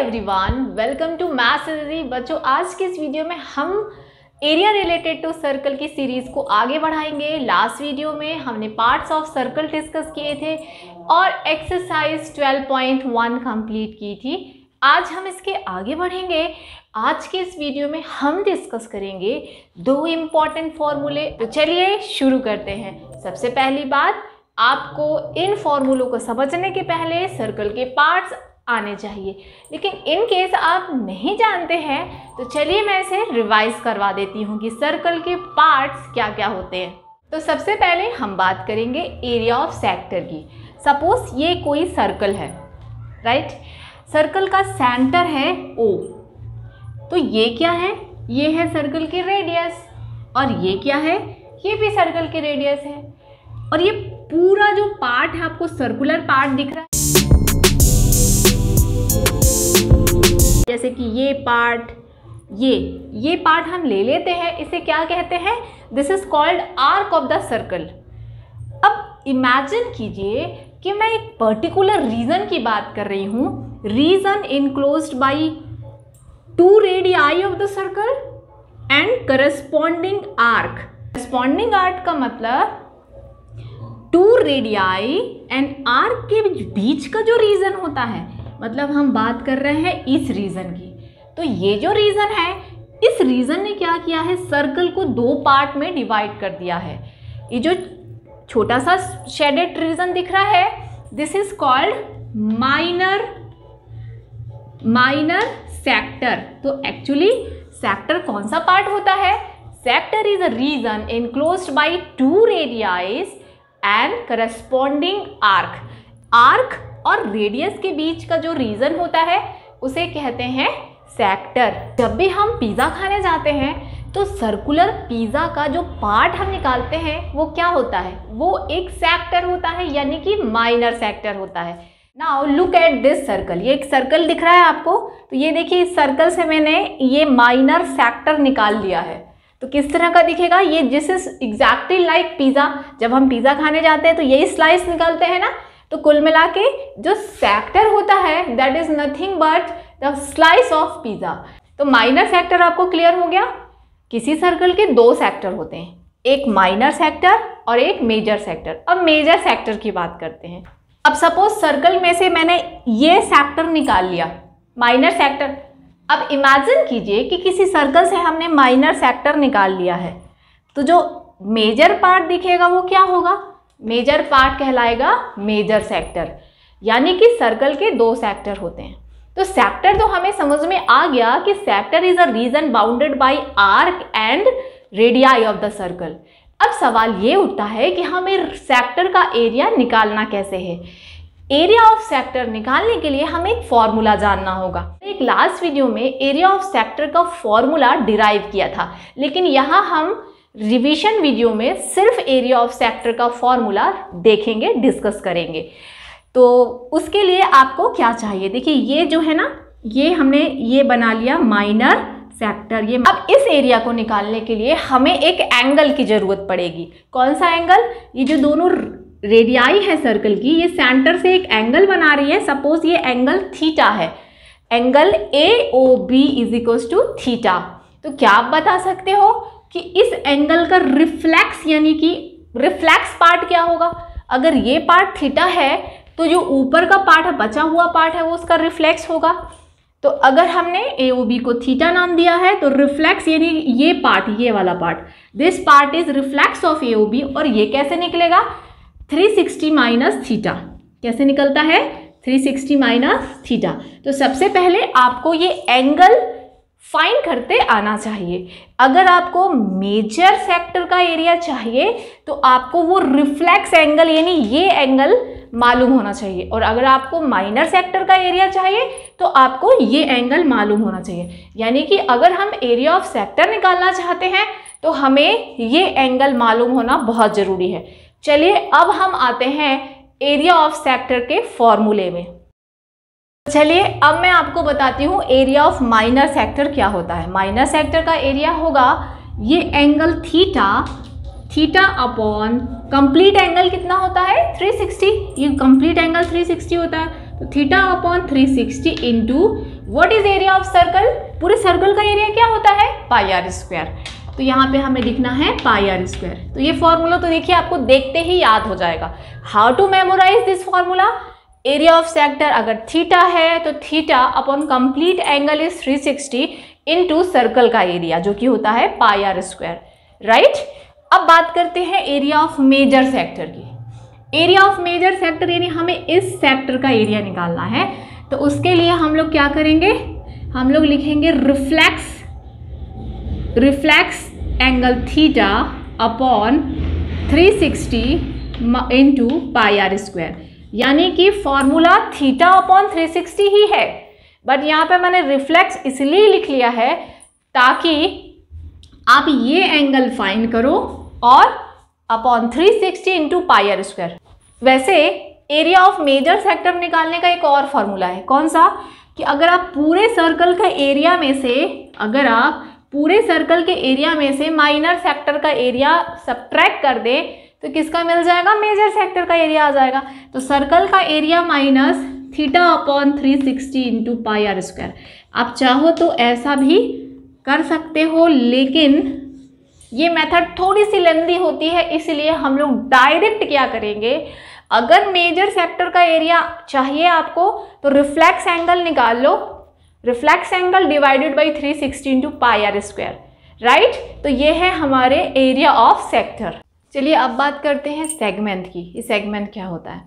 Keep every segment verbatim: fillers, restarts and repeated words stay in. Everyone, welcome to maths is easy. बच्चों, आज के इस वीडियो में हम एरिया रिलेटेड टू सर्कल की सीरीज़ को आगे बढ़ाएंगे। लास्ट वीडियो में हमने पार्ट्स ऑफ सर्कल डिस्कस किए थे और exercise twelve point one complete की थी। आज हम इसके आगे बढ़ेंगे। आज के इस वीडियो में हम डिस्कस करेंगे दो इम्पॉर्टेंट फॉर्मूले। तो चलिए शुरू करते हैं। सबसे पहली बात, आपको इन फॉर्मूलों को समझने के पहले सर्कल के पार्ट्स आने चाहिए, लेकिन इन केस आप नहीं जानते हैं तो चलिए मैं इसे रिवाइज करवा देती हूँ कि सर्कल के पार्ट्स क्या क्या होते हैं। तो सबसे पहले हम बात करेंगे एरिया ऑफ सेक्टर की। सपोज ये कोई सर्कल है, राइट। सर्कल का सेंटर है O, तो ये क्या है? ये है सर्कल की रेडियस। और ये क्या है? ये भी सर्कल की रेडियस है। और ये पूरा जो पार्ट है आपको सर्कुलर पार्ट दिख रहा है, जैसे कि ये पार्ट, ये ये पार्ट हम ले लेते हैं। इसे क्या कहते हैं? This is called arc of the circle. अब इमेजिन कीजिए कि मैं एक पर्टिकुलर रीजन की बात कर रही हूँ। Region enclosed by two radii of the circle and corresponding arc. Corresponding arc का मतलब टू रेडियाई एंड आर्क के बीच का जो रीजन होता है, मतलब हम बात कर रहे हैं इस रीजन की। तो ये जो रीजन है, इस रीजन ने क्या किया है? सर्कल को दो पार्ट में डिवाइड कर दिया है। ये जो छोटा सा शेडेड रीजन दिख रहा है, this is called minor minor sector. तो एक्चुअली सेक्टर कौन सा पार्ट होता है? Sector is a region enclosed by two radii and corresponding arc. Arc और रेडियस के बीच का जो रीजन होता है उसे कहते हैं सेक्टर। जब भी हम पिज़्ज़ा खाने जाते हैं तो सर्कुलर पिज़्ज़ा का जो पार्ट हम निकालते हैं वो क्या होता है? वो एक सेक्टर होता है, यानी कि माइनर सेक्टर होता है। Now look at this circle. ये एक सर्कल दिख रहा है आपको, तो ये देखिए, इस सर्कल से मैंने ये माइनर सेक्टर निकाल लिया है। तो किस तरह का दिखेगा ये? This is exactly like pizza. जब हम पिज़्ज़ा खाने जाते हैं तो यही स्लाइस निकालते हैं ना। तो कुल मिला के जो सेक्टर होता है, that is nothing but the slice of pizza. तो माइनर सेक्टर आपको क्लियर हो गया। किसी सर्कल के दो सेक्टर होते हैं, एक माइनर सेक्टर और एक मेजर सेक्टर। अब मेजर सेक्टर की बात करते हैं। अब सपोज सर्कल में से मैंने ये सेक्टर निकाल लिया, माइनर सेक्टर। अब इमेजिन कीजिए कि किसी सर्कल से हमने माइनर सेक्टर निकाल लिया है, तो जो मेजर पार्ट दिखेगा वो क्या होगा? मेजर पार्ट कहलाएगा मेजर सेक्टर। यानी कि सर्कल के दो सेक्टर होते हैं। तो सेक्टर तो हमें समझ में आ गया कि sector is a region bounded by arc and radii of the circle. अब सवाल ये उठता है कि हमें सेक्टर का एरिया निकालना कैसे है? एरिया ऑफ सेक्टर निकालने के लिए हमें एक फॉर्मूला जानना होगा। एक लास्ट वीडियो में एरिया ऑफ सेक्टर का फॉर्मूला डिराइव किया था, लेकिन यहाँ हम रिवीजन वीडियो में सिर्फ एरिया ऑफ सेक्टर का फॉर्मूला देखेंगे, डिस्कस करेंगे। तो उसके लिए आपको क्या चाहिए? देखिए, ये जो है ना, ये हमने ये बना लिया माइनर सेक्टर। ये अब इस एरिया को निकालने के लिए हमें एक एंगल की ज़रूरत पड़ेगी। कौन सा एंगल? ये जो दोनों रेडियाई है सर्कल की, ये सेंटर से एक एंगल बना रही है। सपोज ये एंगल थीटा है, angle A O B is equals to theta. तो क्या आप बता सकते हो कि इस एंगल का रिफ्लेक्स, यानी कि रिफ्लेक्स पार्ट क्या होगा? अगर ये पार्ट थीटा है तो जो ऊपर का पार्ट है, बचा हुआ पार्ट है, वो उसका रिफ्लेक्स होगा। तो अगर हमने ए ओ बी को थीटा नाम दिया है तो रिफ्लेक्स यानी ये पार्ट, ये वाला part, this part is reflex of A O B. और ये कैसे निकलेगा? Three sixty minus theta. कैसे निकलता है? Three sixty minus theta. तो सबसे पहले आपको ये एंगल फाइंड करते आना चाहिए। अगर आपको मेजर सेक्टर का एरिया चाहिए तो आपको वो रिफ्लेक्स एंगल यानी ये एंगल मालूम होना चाहिए, और अगर आपको माइनर सेक्टर का एरिया चाहिए तो आपको ये एंगल मालूम होना चाहिए। यानी कि अगर हम एरिया ऑफ सेक्टर निकालना चाहते हैं तो हमें ये एंगल मालूम होना बहुत ज़रूरी है। चलिए अब हम आते हैं एरिया ऑफ सेक्टर के फॉर्मूले में। चलिए अब मैं आपको बताती हूँ एरिया ऑफ माइनर सेक्टर क्या होता है। माइनर सेक्टर का एरिया होगा ये angle theta, theta upon complete angle कितना होता है? Three sixty. ये कंप्लीट एंगल थ्री सिक्सटी होता है, तो theta upon three sixty into what is area of circle, पूरे सर्कल का एरिया क्या होता है, पाई आर स्क्वायर। तो यहाँ पे हमें लिखना है पाई आर स्क्वायर। तो ये फॉर्मूला तो देखिए आपको देखते ही याद हो जाएगा। How to memorise this formula, area of sector अगर थीटा है तो theta upon complete angle is three sixty into circle का एरिया जो कि होता है पाई आर स्क्वायर, राइट। अब बात करते हैं एरिया ऑफ मेजर सेक्टर की। एरिया ऑफ मेजर सेक्टर यानी हमें इस सेक्टर का एरिया निकालना है, तो उसके लिए हम लोग क्या करेंगे, हम लोग लिखेंगे reflex reflex angle theta upon three sixty into pi are square, यानी कि formula theta upon three sixty ही है, बट यहाँ पे मैंने रिफ्लेक्स इसलिए लिख लिया है ताकि आप ये एंगल फाइंड करो और upon three sixty into pi are square. वैसे एरिया ऑफ मेजर सेक्टर निकालने का एक और फार्मूला है, कौन सा, कि अगर आप पूरे सर्कल का एरिया में से अगर आप पूरे सर्कल के एरिया में से माइनर सेक्टर का एरिया सब्ट्रैक्ट कर दें तो किसका मिल जाएगा, मेजर सेक्टर का एरिया आ जाएगा। तो सर्कल का area minus theta upon three sixty into pi are square. आप चाहो तो ऐसा भी कर सकते हो, लेकिन ये मेथड थोड़ी सी लंबी होती है, इसलिए हम लोग डायरेक्ट क्या करेंगे, अगर मेजर सेक्टर का एरिया चाहिए आपको तो रिफ्लेक्स एंगल निकाल लो, reflex angle divided by three sixty into pi are square, right. तो ये है हमारे एरिया ऑफ सेक्टर। चलिए अब बात करते हैं सेगमेंट की। ये सेगमेंट क्या होता है,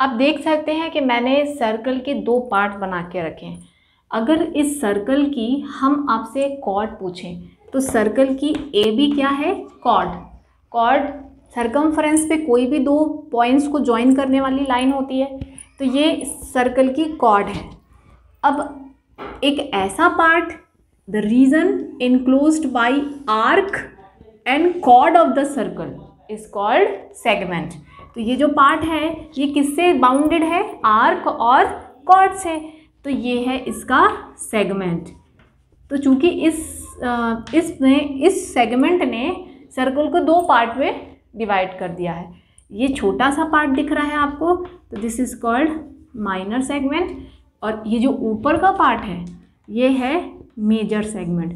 आप देख सकते हैं कि मैंने सर्कल के दो पार्ट बना के रखे हैं। अगर इस सर्कल की हम आपसे कॉर्ड पूछें तो सर्कल की ए बी क्या है, कॉर्ड। कॉर्ड सरकमफ्रेंस पे कोई भी दो पॉइंट्स को ज्वाइन करने वाली लाइन होती है, तो ये सर्कल की कॉर्ड है। अब एक ऐसा part, the region enclosed by arc and chord of the circle is called segment. तो ये जो पार्ट है ये किससे बाउंडेड है, आर्क और कॉर्ड से, तो ये है इसका सेगमेंट। तो चूंकि इस इसमें इस सेगमेंट ने सर्कल को दो पार्ट में डिवाइड कर दिया है, ये छोटा सा पार्ट दिख रहा है आपको, तो this is called minor segment, और ये जो ऊपर का पार्ट है ये है मेजर सेगमेंट।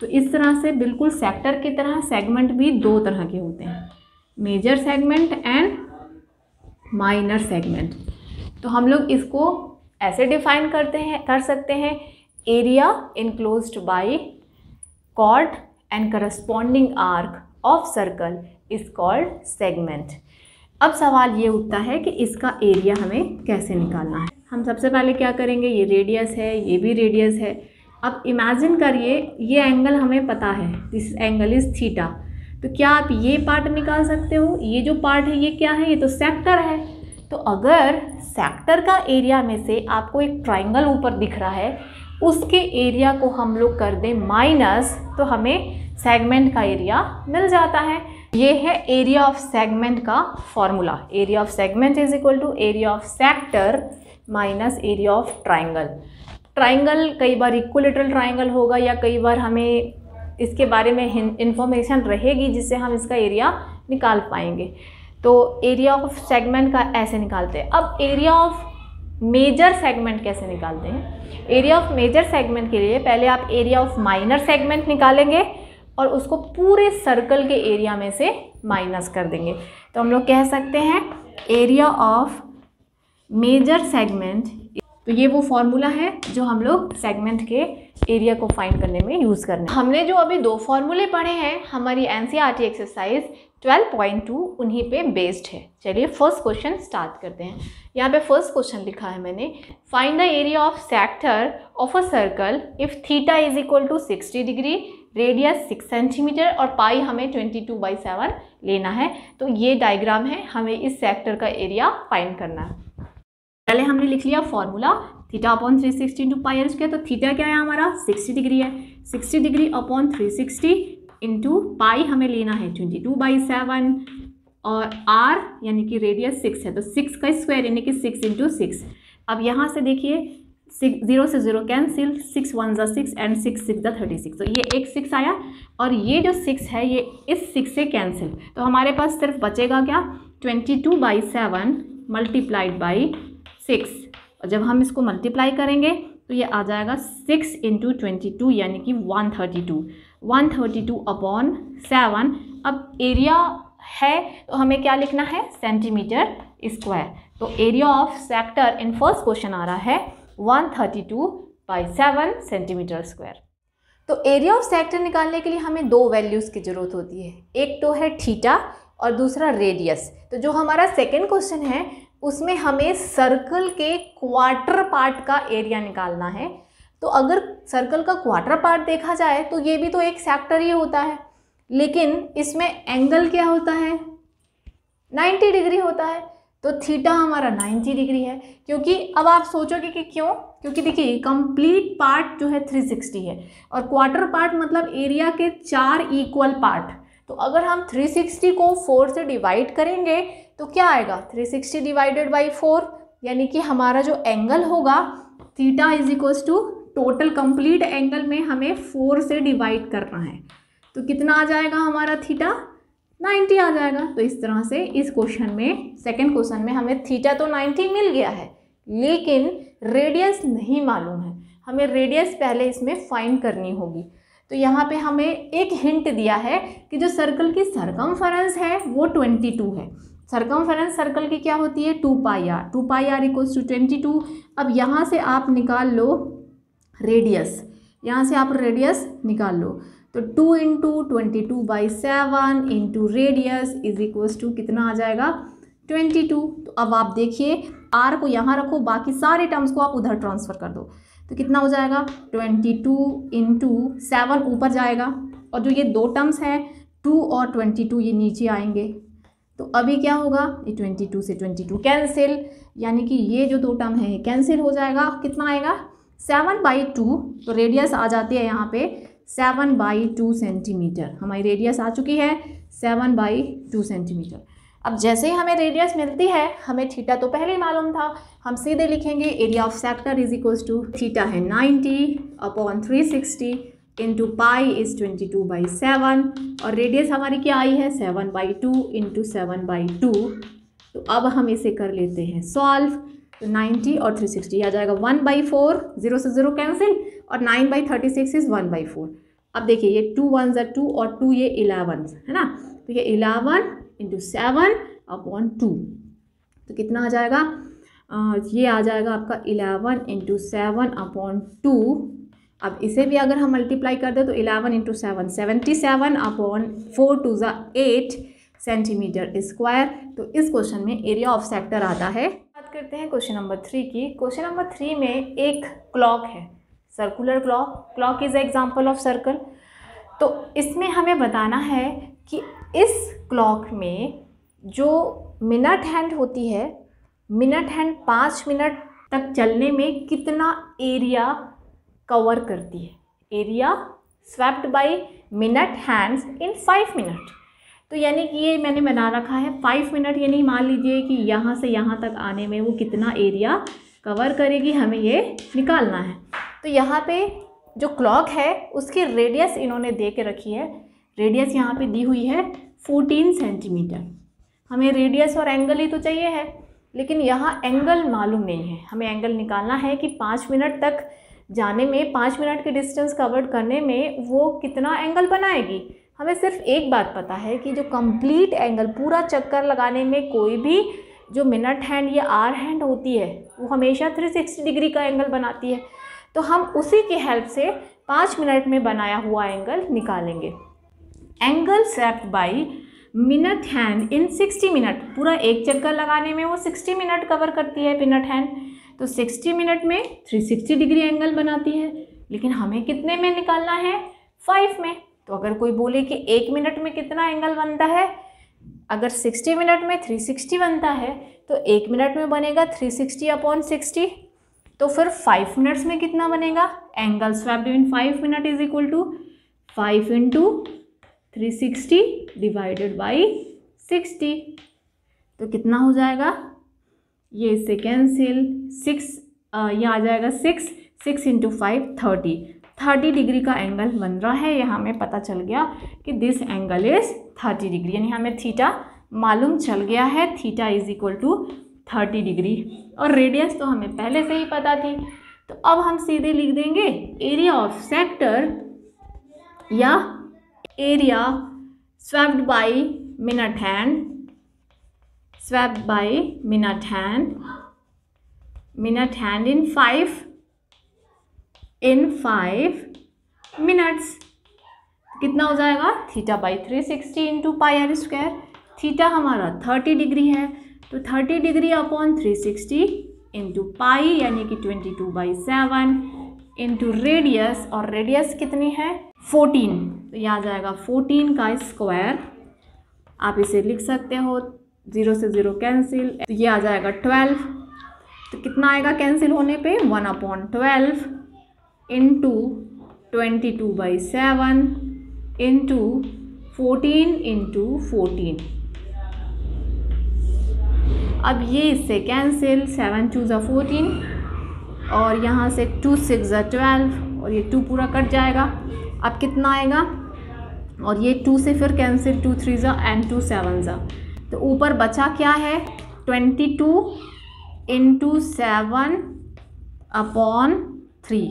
तो इस तरह से बिल्कुल सेक्टर की तरह सेगमेंट भी दो तरह के होते हैं, major segment and minor segment. तो हम लोग इसको ऐसे डिफाइन करते हैं कर सकते हैं, area enclosed by chord and corresponding arc of circle is called segment. अब सवाल ये उठता है कि इसका एरिया हमें कैसे निकालना है। हम सबसे पहले क्या करेंगे, ये रेडियस है, ये भी रेडियस है। अब इमेजिन करिए ये एंगल हमें पता है, दिस एंगल इज थीटा, तो क्या आप ये पार्ट निकाल सकते हो, ये जो पार्ट है ये क्या है, ये तो सेक्टर है। तो अगर सेक्टर का एरिया में से आपको एक ट्राइंगल ऊपर दिख रहा है, उसके एरिया को हम लोग कर दें माइनस, तो हमें सेगमेंट का एरिया मिल जाता है। ये है एरिया ऑफ सेगमेंट का formula, area of segment is equal to area of sector minus area of triangle. Triangle कई बार इक्विलेटरल ट्राइंगल होगा या कई बार हमें इसके बारे में इंफॉर्मेशन रहेगी जिससे हम इसका एरिया निकाल पाएंगे। तो एरिया ऑफ सेगमेंट का ऐसे निकालते हैं। अब एरिया ऑफ मेजर सेगमेंट कैसे निकालते हैं, एरिया ऑफ मेजर सेगमेंट के लिए पहले आप एरिया ऑफ माइनर सेगमेंट निकालेंगे और उसको पूरे सर्कल के एरिया में से माइनस कर देंगे। तो हम लोग कह सकते हैं एरिया ऑफ मेजर सेगमेंट। तो ये वो फॉर्मूला है जो हम लोग सेगमेंट के एरिया को फाइंड करने में यूज़ करने हैं। हमने जो अभी दो फॉर्मूले पढ़े हैं हमारी NCERT exercise twelve point two उन्हीं पे बेस्ड है। चलिए फर्स्ट क्वेश्चन स्टार्ट करते हैं। यहाँ पे फर्स्ट क्वेश्चन लिखा है मैंने, find the area of sector of a circle if theta is equal to sixty degree, radius six centimetre और पाई हमें ट्वेंटी टू बाई सेवन लेना है। तो ये डायग्राम है, हमें इस सेक्टर का एरिया फाइंड करना है। पहले हमने लिख लिया formula theta upon three sixty into pi are square. तो थीटा क्या है हमारा, सिक्सटी डिग्री है, sixty degree upon three sixty into pi हमें लेना है ट्वेंटी टू बाई सेवन और आर यानी कि रेडियस सिक्स है, तो सिक्स का स्क्वायर यानी कि सिक्स इंटू सिक्स। अब यहाँ से देखिए सिक्स जीरो से जीरो कैंसिल, सिक्स वन ज़ा सिक्स एंड सिक्स सिक्स ज़ा थर्टी सिक्स, तो ये एक सिक्स आया और ये जो सिक्स है ये इस सिक्स से कैंसिल, तो हमारे पास सिर्फ बचेगा क्या, twenty two by seven multiplied by six, और जब हम इसको मल्टीप्लाई करेंगे तो ये आ जाएगा सिक्स इंटू ट्वेंटी टू यानी कि one thirty two one thirty two upon seven. अब एरिया है तो हमें क्या लिखना है, सेंटीमीटर स्क्वायर। तो area of sector in first question आ रहा है one thirty two by seven centimetre square. तो एरिया ऑफ सेक्टर निकालने के लिए हमें दो वैल्यूज़ की ज़रूरत होती है, एक तो है थीटा और दूसरा रेडियस। तो जो हमारा सेकेंड क्वेश्चन है उसमें हमें सर्कल के क्वार्टर पार्ट का एरिया निकालना है। तो अगर सर्कल का क्वार्टर पार्ट देखा जाए तो ये भी तो एक सेक्टर ही होता है, लेकिन इसमें एंगल क्या होता है, नाइन्टी डिग्री होता है। तो थीटा हमारा नाइन्टी डिग्री है, क्योंकि अब आप सोचोगे कि क्यों, क्योंकि देखिए कंप्लीट पार्ट जो है थ्री सिक्सटी है और क्वार्टर पार्ट मतलब एरिया के चार इक्वल पार्ट। तो अगर हम थ्री सिक्सटी को फोर से डिवाइड करेंगे तो क्या आएगा, three sixty divided by four, यानी कि हमारा जो एंगल होगा theta is equals to total complete angle में हमें फोर से डिवाइड करना है। तो कितना आ जाएगा हमारा थीटा, नाइन्टी आ जाएगा। तो इस तरह से इस क्वेश्चन में, सेकंड क्वेश्चन में हमें थीटा तो नाइन्टी मिल गया है, लेकिन रेडियस नहीं मालूम है, हमें रेडियस पहले इसमें फाइंड करनी होगी। तो यहाँ पे हमें एक हिंट दिया है कि जो सर्कल की सरकमफेरेंस है वो ट्वेंटी टू है। सरकमफेरेंस सर्कल की क्या होती है, two pi R, two pi R equals to twenty two. अब यहाँ से आप निकाल लो रेडियस, यहाँ से आप रेडियस निकाल लो। तो two into twenty two by seven into radius is equals to कितना आ जाएगा, ट्वेंटी टू। तो अब आप देखिए आर को यहाँ रखो, बाकी सारे टर्म्स को आप उधर ट्रांसफ़र कर दो। तो कितना हो जाएगा, ट्वेंटी टू इंटू सेवन ऊपर जाएगा और जो ये दो टर्म्स हैं टू और ट्वेंटी टू ये नीचे आएंगे। तो अभी क्या होगा, ये ट्वेंटी टू से ट्वेंटी टू कैंसिल, यानी कि ये जो दो टर्म है ये कैंसिल हो जाएगा। कितना आएगा, सेवन बाई टू। तो रेडियस आ जाती है यहाँ पे सेवन बाई टू सेंटीमीटर, हमारी रेडियस आ चुकी है सेवन बाई टू सेंटीमीटर। अब जैसे ही हमें रेडियस मिलती है, हमें थीटा तो पहले ही मालूम था, हम सीधे लिखेंगे area of sector is equals to theta है ninety upon three sixty into pi is twenty two by seven और रेडियस हमारी क्या आई है, seven by two into seven by two. तो अब हम इसे कर लेते हैं सॉल्व। तो नाइन्टी और थ्री सिक्सटी आ जाएगा वन बाई फोर, जीरो से जीरो कैंसिल, और nine by thirty six is one by four. अब देखिए ये टू वन ज़ा टू और टू ये इलेवन है ना, तो ये eleven into seven upon two. तो कितना आ जाएगा, आ, ये आ जाएगा आपका eleven into seven upon two. अब इसे भी अगर हम मल्टीप्लाई कर दें तो eleven into seven seventy seven upon four to ज़ा एट सेंटीमीटर स्क्वायर। तो इस क्वेश्चन में एरिया ऑफ सेक्टर आता है। बात करते हैं क्वेश्चन नंबर थ्री की। क्वेश्चन नंबर थ्री में एक क्लॉक है, circular clock, clock is example of circle. तो इसमें हमें बताना है कि इस क्लॉक में जो मिनट हैंड होती है, मिनट हैंड पाँच मिनट तक चलने में कितना एरिया कवर करती है, area swept by minute hands in five minute. तो यानी कि ये मैंने बना रखा है फाइव मिनट, यानी मान लीजिए कि यहाँ से यहाँ तक आने में वो कितना एरिया कवर करेगी, हमें ये निकालना है। तो यहाँ पे जो क्लॉक है उसकी रेडियस इन्होंने दे के रखी है, रेडियस यहाँ पे दी हुई है फोर्टीन सेंटीमीटर। हमें रेडियस और एंगल ही तो चाहिए है, लेकिन यहाँ एंगल मालूम नहीं है, हमें एंगल निकालना है कि पाँच मिनट तक जाने में, पाँच मिनट के डिस्टेंस कवर करने में वो कितना एंगल बनाएगी। हमें सिर्फ एक बात पता है कि जो कंप्लीट एंगल, पूरा चक्कर लगाने में कोई भी जो मिनट हैंड या आर हैंड होती है वो हमेशा थ्री सिक्सटी डिग्री का एंगल बनाती है। तो हम उसी के हेल्प से पाँच मिनट में बनाया हुआ एंगल निकालेंगे। Angle swept by minute hand in sixty minute, पूरा एक चक्कर लगाने में वो सिक्सटी मिनट कवर करती है मिनट हैंड। तो सिक्सटी मिनट में थ्री सिक्सटी डिग्री एंगल बनाती है, लेकिन हमें कितने में निकालना है, फाइव में। तो अगर कोई बोले कि एक मिनट में कितना एंगल बनता है, अगर सिक्सटी मिनट में थ्री सिक्सटी बनता है तो एक मिनट में बनेगा थ्री सिक्सटी अपॉन सिक्सटी। तो फिर फाइव मिनट्स में कितना बनेगा, angle swept in five minute is equal to five into three sixty divided by sixty. तो कितना हो जाएगा, ये इससे कैंसिल, सिक्स ये आ जाएगा six, six into five thirty, thirty degree का एंगल बन रहा है। ये हमें पता चल गया कि this angle is thirty degree, यानी हमें थीटा मालूम चल गया है, theta is equal to thirty degree. और रेडियस तो हमें पहले से ही पता थी, तो अब हम सीधे लिख देंगे एरिया ऑफ सेक्टर या area swept by minute hand, swept by minute hand, minute hand in five in five minutes. कितना हो जाएगा? Theta by three sixty into pi are square. Theta हमारा थर्टी डिग्री है, तो thirty degree upon three sixty into pi यानी कि twenty two by seven into radius, और radius कितनी है? फोर्टीन। तो यह आ जाएगा फोर्टीन का स्क्वायर। आप इसे लिख सकते हो, ज़ीरो से ज़ीरो कैंसिल, तो ये आ जाएगा ट्वेल्व। तो कितना आएगा कैंसिल होने पे? One upon twelve into twenty two by seven into fourteen into fourteen. अब ये इससे कैंसिल, सेवन टू ज़ा फोर्टीन और यहाँ से टू सिक्स ज़ा ट्वेल्व और ये टू पूरा कट जाएगा। अब कितना आएगा? और ये टू से फिर कैंसिल, टू थ्री ज़ा एंड टू सेवन ज़ा। तो ऊपर बचा क्या है? Twenty two into seven upon three,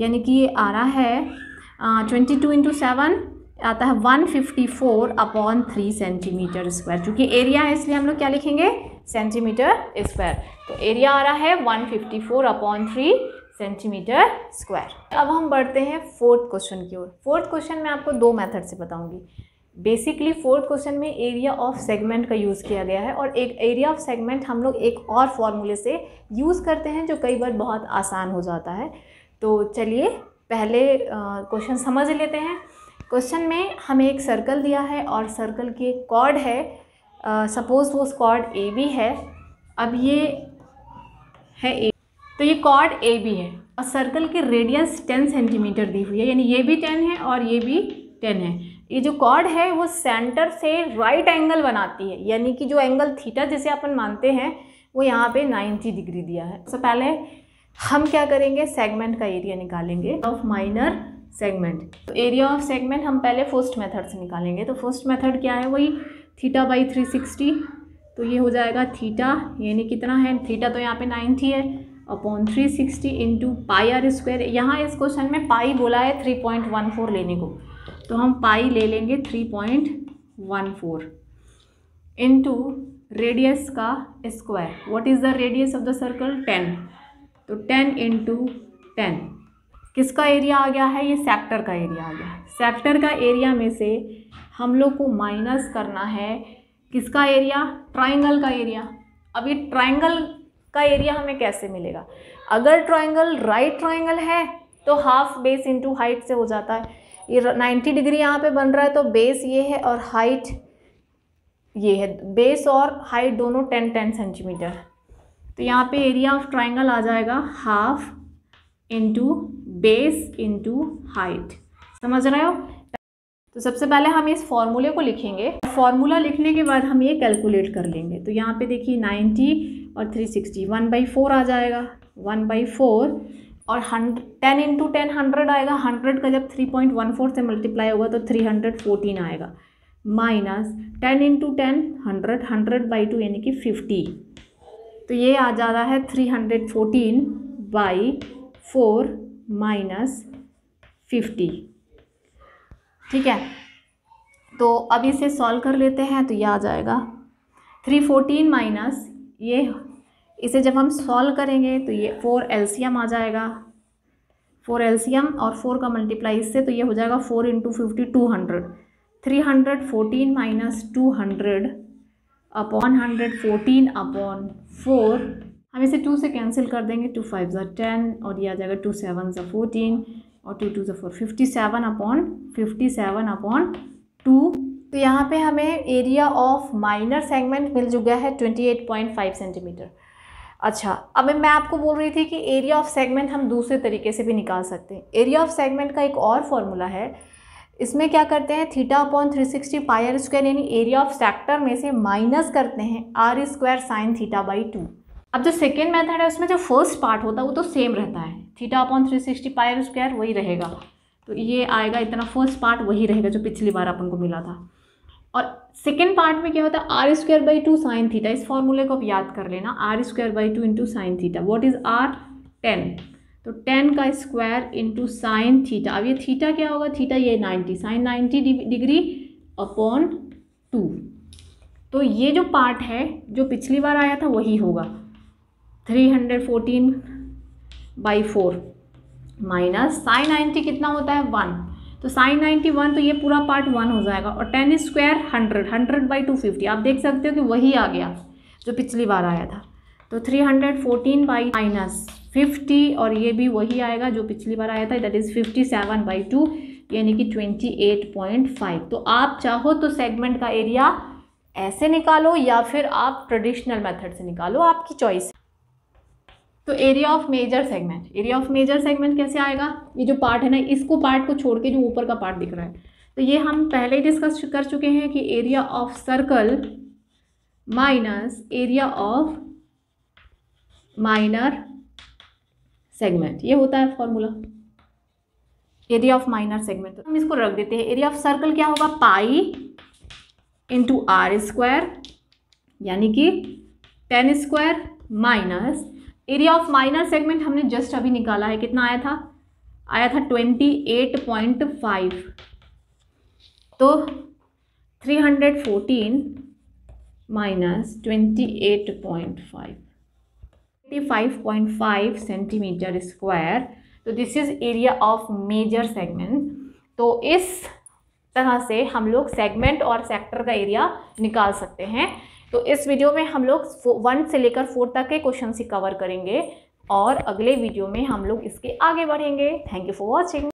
यानी कि ये आ रहा है ट्वेंटी टू इंटू सेवन आता है one fifty four upon three centimetre square. चूँकि एरिया है इसलिए हम लोग क्या लिखेंगे? Centimetre square. तो एरिया आ रहा है one fifty four upon three centimetre square. अब हम बढ़ते हैं फोर्थ क्वेश्चन की ओर। फोर्थ क्वेश्चन में आपको दो मेथड से बताऊंगी। बेसिकली फोर्थ क्वेश्चन में एरिया ऑफ सेगमेंट का यूज़ किया गया है, और एक एरिया ऑफ सेगमेंट हम लोग एक और फॉर्मूले से यूज़ करते हैं जो कई बार बहुत आसान हो जाता है। तो चलिए पहले क्वेश्चन समझ लेते हैं। क्वेश्चन में हमें एक सर्कल दिया है और सर्कल की एक कॉर्ड है, सपोज वो कॉर्ड ए बी है। अब ये है ए, तो ये कॉर्ड ए बी है और सर्कल की रेडियस टेन सेंटीमीटर दी हुई है, यानी ये भी टेन है और ये भी टेन है। ये जो कॉर्ड है वो सेंटर से राइट एंगल बनाती है, यानी कि जो एंगल थीटा जिसे अपन मानते हैं वो यहाँ पे नाइन्टी डिग्री दिया है। सबसे पहले हम क्या करेंगे? सेगमेंट का एरिया निकालेंगे ऑफ माइनर सेगमेंट। तो एरिया ऑफ सेगमेंट हम पहले फर्स्ट मेथड से निकालेंगे। तो फर्स्ट मेथड क्या है? वही थीटा बाई थ्री सिक्सटी, तो ये हो जाएगा थीटा यानी कितना है, थीटा तो यहाँ पे नाइन्टी है, upon three sixty into pi are square. यहाँ इस क्वेश्चन में पाई बोला है थ्री पॉइंट वन फोर लेने को, तो हम पाई ले लेंगे three point one four into radius का square. What is the radius of the circle? Ten, तो टेन इंटू टेन। किसका एरिया आ गया है? ये सेक्टर का एरिया आ गया। सेक्टर का एरिया में से हम लोग को माइनस करना है किसका एरिया? ट्रायंगल का एरिया। अब ये ट्रायंगल का एरिया हमें कैसे मिलेगा? अगर ट्रायंगल राइट ट्रायंगल है तो हाफ बेस इंटू हाइट से हो जाता है। ये नाइन्टी डिग्री यहाँ पे बन रहा है, तो बेस ये है और हाइट ये है, बेस और हाइट दोनों टेन टेन सेंटीमीटर। तो यहाँ पर एरिया ऑफ ट्राइंगल आ जाएगा half into base into height. समझ रहे हो? तो सबसे पहले हम इस फॉर्मूले को लिखेंगे, फॉर्मूला लिखने के बाद हम ये कैलकुलेट कर लेंगे। तो यहाँ पे देखिए नाइन्टी और three sixty, one by four आ जाएगा, वन बाई फोर और hundred, ten into ten hundred आएगा। हंड्रेड का जब थ्री पॉइंट वन फोर से मल्टीप्लाई होगा तो थ्री हंड्रेड फोर्टीन आएगा, minus ten into ten hundred, hundred by two यानी कि फिफ्टी। तो ये आ जा रहा है three hundred fourteen by four minus fifty. ठीक है, तो अब इसे सॉल्व कर लेते हैं। तो ये आ जाएगा थ्री फोर्टीन माइनस ये, इसे जब हम सॉल्व करेंगे तो ये फोर एलसीएम आ जाएगा, फोर एलसीएम और फोर का मल्टीप्लाई इससे, तो ये हो जाएगा four into fifty two hundred. Three hundred fourteen minus two hundred upon hundred fourteen upon four, हम इसे टू से कैंसिल कर देंगे, टू फाइव ज़ा टेन और ये आ जाएगा टू सेवन ज़ा फोर्टीन और टू टू ज़ा four, fifty seven upon fifty seven upon two. तो यहाँ पे हमें एरिया ऑफ माइनर सेगमेंट मिल चुका है twenty eight point five centimetre. अच्छा, अब मैं आपको बोल रही थी कि एरिया ऑफ सेगमेंट हम दूसरे तरीके से भी निकाल सकते हैं। एरिया ऑफ सेगमेंट का एक और फॉर्मूला है, इसमें क्या करते हैं? Theta upon three sixty pi are square यानी एरिया ऑफ सेक्टर में से माइनस करते हैं R square sine theta by two. अब जो सेकेंड मेथड है उसमें जो फर्स्ट पार्ट होता है वो तो सेम रहता है, theta upon three sixty pi are square वही रहेगा, तो ये आएगा इतना, फर्स्ट पार्ट वही रहेगा जो पिछली बार अपन को मिला था। और सेकेंड पार्ट में क्या होता है, are square by two sine theta, इस फॉर्मूले को आप याद कर लेना, are square by two into sine theta, what is R, ten, तो टेन का स्क्वायर इंटू साइन थीटा, अब ये थीटा क्या होगा, थीटा ये ninety, sine ninety degree upon two, तो ये जो पार्ट है जो पिछली बार आया था वही होगा, three hundred fourteen by four minus sine ninety कितना होता है वन, तो साइन नाइन्टी वन, तो ये पूरा पार्ट वन हो जाएगा, और ten square hundred, hundred by two fifty, आप देख सकते हो कि वही आ गया जो पिछली बार आया था, तो three hundred fourteen by minus fifty, और ये भी वही आएगा जो पिछली बार आया था, that is fifty seven by two, यानी कि ट्वेंटी एट पॉइंट फाइव। तो आप चाहो तो सेगमेंट का एरिया ऐसे निकालो या फिर आप ट्रेडिशनल मेथड से निकालो, आपकी चॉइस। तो area of major segment, area of major segment कैसे आएगा, ये जो पार्ट है ना, इसको पार्ट को छोड़ के जो ऊपर का पार्ट दिख रहा है, तो ये हम पहले ही डिस्कस कर चुके हैं कि area of circle minus area of minor segment, ये होता है formula area of minor segment, तो हम इसको रख देते हैं। एरिया ऑफ सर्कल क्या होगा, पाई इंटू आर स्क्वायर, यानी कि ten square minus area of minor segment हमने जस्ट अभी निकाला है, कितना आया था, आया था ट्वेंटी एट पॉइंट फाइव, तो three hundred fourteen minus twenty eight point five, five point five centimetre square, तो this is area of major segment. तो इस तरह से हम लोग सेगमेंट और सेक्टर का एरिया निकाल सकते हैं। तो इस वीडियो में हम लोग वन से लेकर फोर तक के क्वेश्चन ही कवर करेंगे और अगले वीडियो में हम लोग इसके आगे बढ़ेंगे। Thank you for watching.